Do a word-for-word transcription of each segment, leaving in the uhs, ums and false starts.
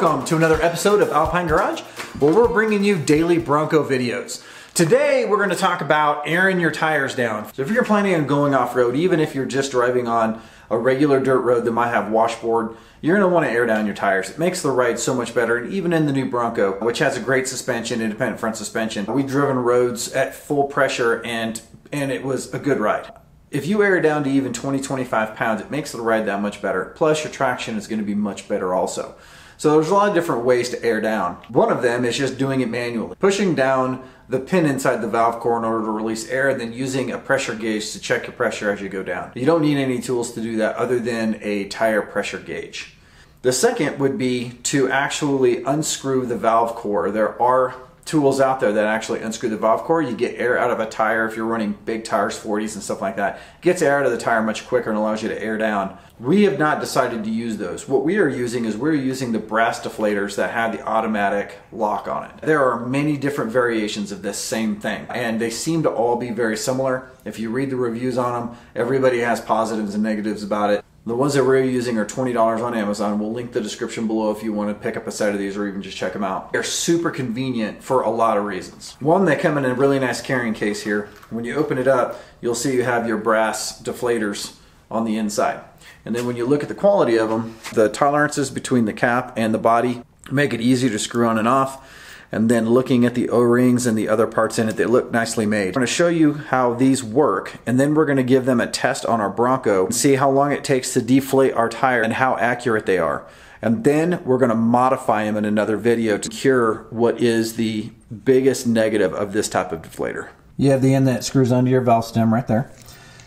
welcome to another episode of Alpine Garage, where we're bringing you daily Bronco videos. Today we're going to talk about airing your tires down. So if you're planning on going off-road, even if you're just driving on a regular dirt road that might have washboard, you're going to want to air down your tires. It makes the ride so much better, and even in the new Bronco, which has a great suspension, independent front suspension, we've driven roads at full pressure and, and it was a good ride. If you air it down to even twenty, twenty-five pounds, it makes the ride that much better. Plus your traction is going to be much better also. So there's a lot of different ways to air down. One of them is just doing it manually. Pushing down the pin inside the valve core in order to release air, and then using a pressure gauge to check your pressure as you go down. You don't need any tools to do that other than a tire pressure gauge. The second would be to actually unscrew the valve core. There are tools out there that actually unscrew the valve core. You get air out of a tire if you're running big tires, forties and stuff like that. It gets air out of the tire much quicker and allows you to air down. We have not decided to use those. What we are using is we're using the brass deflators that have the automatic lock on it. There are many different variations of this same thing, and they seem to all be very similar. If you read the reviews on them, everybody has positives and negatives about it. The ones that we're using are twenty dollars on Amazon. We'll link the description below if you want to pick up a set of these or even just check them out. They're super convenient for a lot of reasons. One, they come in a really nice carrying case here. When you open it up, you'll see you have your brass deflators on the inside. And then when you look at the quality of them, the tolerances between the cap and the body make it easy to screw on and off. And then looking at the O-rings and the other parts in it, they look nicely made. I'm going to show you how these work, and then we're going to give them a test on our Bronco and see how long it takes to deflate our tire and how accurate they are. And then we're going to modify them in another video to cure what is the biggest negative of this type of deflator. You have the end that screws onto your valve stem right there.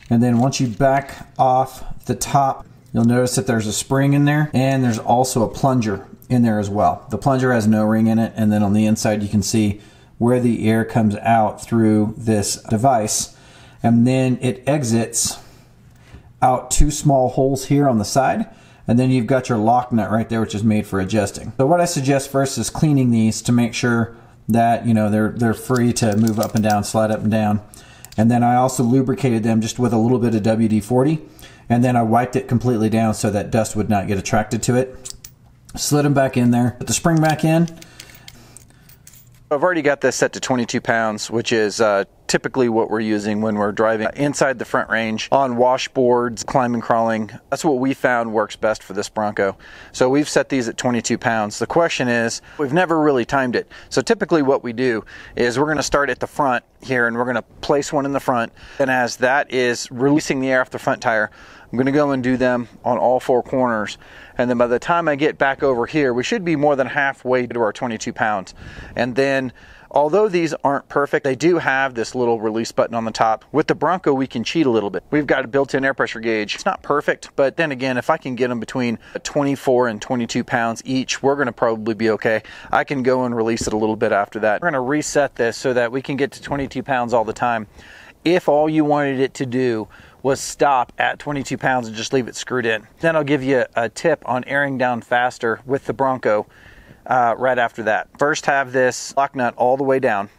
And then once you back off the top, you'll notice that there's a spring in there, and there's also a plunger in there as well. The plunger has no ring in it, and then on the inside you can see where the air comes out through this device, and then it exits out two small holes here on the side, and then you've got your lock nut right there, which is made for adjusting. So what I suggest first is cleaning these to make sure that, you know, they're they're free to move up and down, slide up and down. And then I also lubricated them just with a little bit of W D forty, and then I wiped it completely down so that dust would not get attracted to it. Slid them back in there, put the spring back in. I've already got this set to twenty-two pounds, which is uh, typically what we're using when we're driving inside the front range on washboards, climbing, crawling. That's what we found works best for this Bronco. So we've set these at twenty-two pounds. The question is, we've never really timed it. So typically what we do is we're going to start at the front here, and we're going to place one in the front. And as that is releasing the air off the front tire, I'm going to go and do them on all four corners. And then by the time I get back over here, we should be more than halfway to our twenty-two pounds. And then although these aren't perfect, they do have this little release button on the top. With the Bronco, we can cheat a little bit. We've got a built-in air pressure gauge. It's not perfect, but then again, if I can get them between twenty-four and twenty-two pounds each, we're gonna probably be okay. I can go and release it a little bit after that. We're gonna reset this so that we can get to twenty-two pounds all the time. If all you wanted it to do was stop at twenty-two pounds and just leave it screwed in. Then I'll give you a tip on airing down faster with the Bronco. Uh, right after that, first have this lock nut all the way down,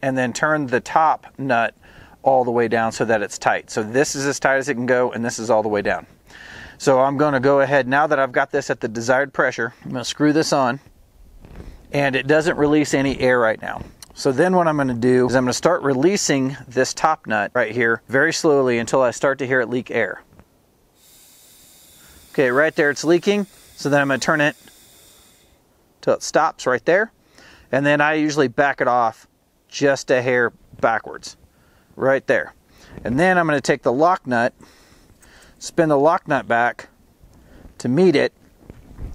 and then turn the top nut all the way down so that it's tight. So this is as tight as it can go, and this is all the way down. So I'm going to go ahead, now that I've got this at the desired pressure, I'm going to screw this on, and it doesn't release any air right now. So then what I'm going to do is I'm going to start releasing this top nut right here very slowly until I start to hear it leak air. Okay, right there it's leaking, so then I'm going to turn it so it stops right there, and then I usually back it off just a hair backwards right there, and then I'm going to take the lock nut, spin the lock nut back to meet it,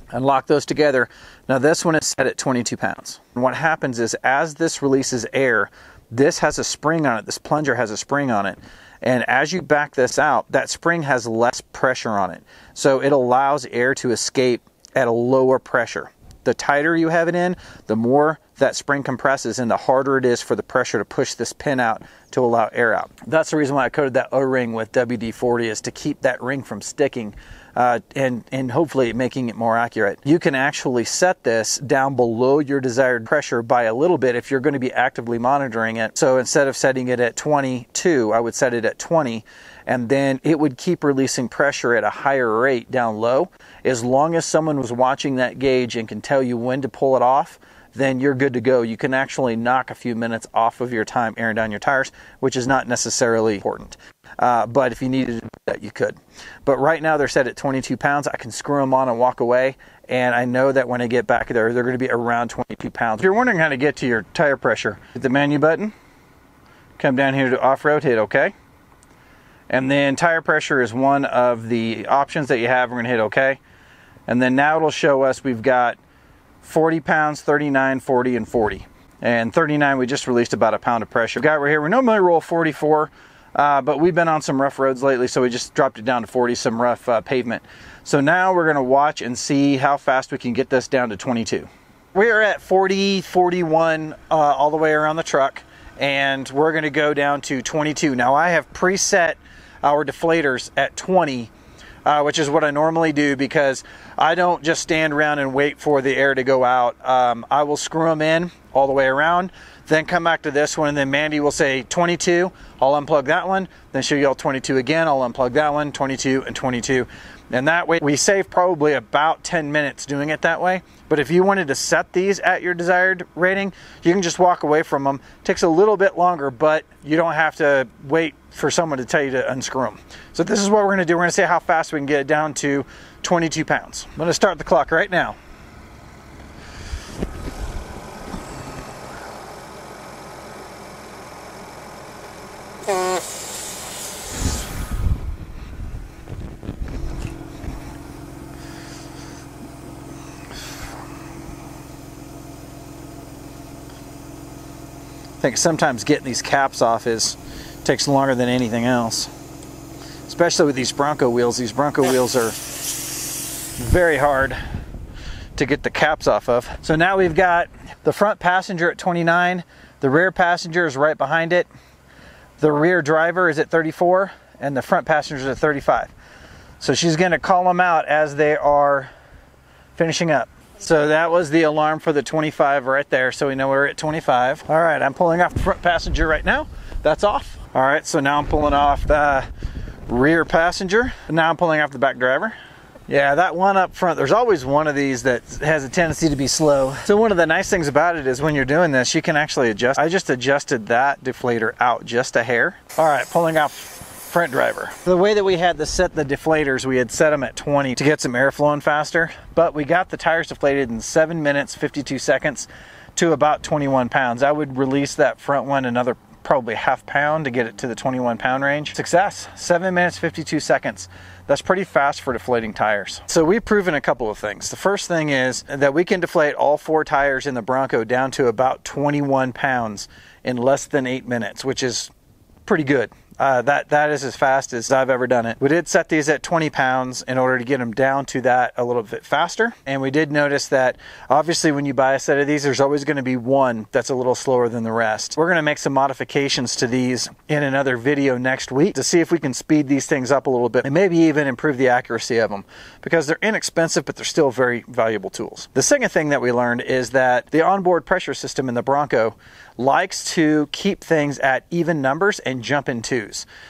and lock those together. Now this one is set at twenty-two pounds, and what happens is as this releases air, this has a spring on it, this plunger has a spring on it, and as you back this out, that spring has less pressure on it, so it allows air to escape at a lower pressure. The tighter you have it in, the more that spring compresses and the harder it is for the pressure to push this pin out to allow air out. That's the reason why I coated that O-ring with W D forty, is to keep that ring from sticking uh, and, and hopefully making it more accurate. You can actually set this down below your desired pressure by a little bit if you're going to be actively monitoring it. So instead of setting it at twenty-two, I would set it at twenty, and then it would keep releasing pressure at a higher rate down low. As long as someone was watching that gauge and can tell you when to pull it off, then you're good to go. You can actually knock a few minutes off of your time airing down your tires, which is not necessarily important. Uh, but if you needed to do that, you could. But right now they're set at twenty-two pounds. I can screw them on and walk away. And I know that when I get back there, they're going to be around twenty-two pounds. If you're wondering how to get to your tire pressure, hit the menu button, come down here to off-road, hit okay. And then tire pressure is one of the options that you have. We're going to hit okay. And then now it'll show us we've got forty pounds, thirty-nine, forty, and forty. And thirty-nine, we just released about a pound of pressure. We've got right here, we normally roll forty-four, uh, but we've been on some rough roads lately, so we just dropped it down to forty, some rough uh, pavement. So now we're gonna watch and see how fast we can get this down to twenty-two. We're at forty, forty-one, uh, all the way around the truck, and we're gonna go down to twenty-two. Now I have preset our deflators at twenty, Uh, which is what I normally do, because I don't just stand around and wait for the air to go out. Um, I will screw them in all the way around, then come back to this one, and then Mandy will say twenty-two, I'll unplug that one, then she'll yell twenty-two again, I'll unplug that one, twenty-two and twenty-two. And that way we save probably about ten minutes doing it that way. But if you wanted to set these at your desired rating, you can just walk away from them. It takes a little bit longer, but you don't have to wait for someone to tell you to unscrew them. So this is what we're gonna do. We're gonna see how fast we can get it down to twenty-two pounds. I'm gonna start the clock right now. I think sometimes getting these caps off is takes longer than anything else, especially with these Bronco wheels. These Bronco wheels are very hard to get the caps off of. So now we've got the front passenger at twenty-nine, the rear passenger is right behind it, the rear driver is at thirty-four, and the front passenger is at thirty-five. So she's going to call them out as they are finishing up. So that was the alarm for the twenty-five right there, so we know we're at twenty-five. All right, I'm pulling off the front passenger right now. That's off. All right, so now I'm pulling off the rear passenger. Now I'm pulling off the back driver. Yeah, that one up front, there's always one of these that has a tendency to be slow. So one of the nice things about it is when you're doing this, you can actually adjust. I just adjusted that deflator out just a hair. All right, pulling off front driver. The way that we had to set the deflators, we had set them at twenty to get some air flowing faster, but we got the tires deflated in seven minutes fifty-two seconds to about twenty-one pounds. I would release that front one another probably half pound to get it to the twenty-one pound range. Success, seven minutes fifty-two seconds. That's pretty fast for deflating tires. So we've proven a couple of things. The first thing is that we can deflate all four tires in the Bronco down to about twenty-one pounds in less than eight minutes, which is pretty good. Uh, that, that is as fast as I've ever done it. We did set these at twenty pounds in order to get them down to that a little bit faster. And we did notice that obviously when you buy a set of these, there's always going to be one that's a little slower than the rest. We're going to make some modifications to these in another video next week to see if we can speed these things up a little bit and maybe even improve the accuracy of them, because they're inexpensive, but they're still very valuable tools. The second thing that we learned is that the onboard pressure system in the Bronco likes to keep things at even numbers and jump in twos.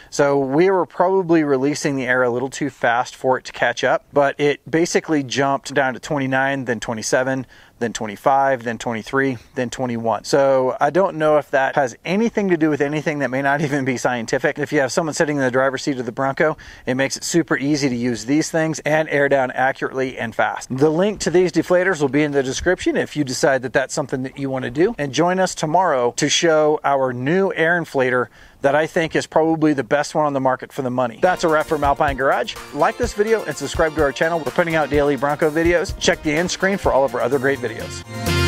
So we were probably releasing the air a little too fast for it to catch up, but it basically jumped down to twenty-nine, then twenty-seven, then twenty-five, then twenty-three, then twenty-one. So I don't know if that has anything to do with anything that may not even be scientific. If you have someone sitting in the driver's seat of the Bronco, it makes it super easy to use these things and air down accurately and fast. The link to these deflators will be in the description if you decide that that's something that you want to do. And join us tomorrow to show our new air inflator that I think is probably the best one on the market for the money. That's a wrap from Alpine Garage. Like this video and subscribe to our channel. We're putting out daily Bronco videos. Check the end screen for all of our other great videos.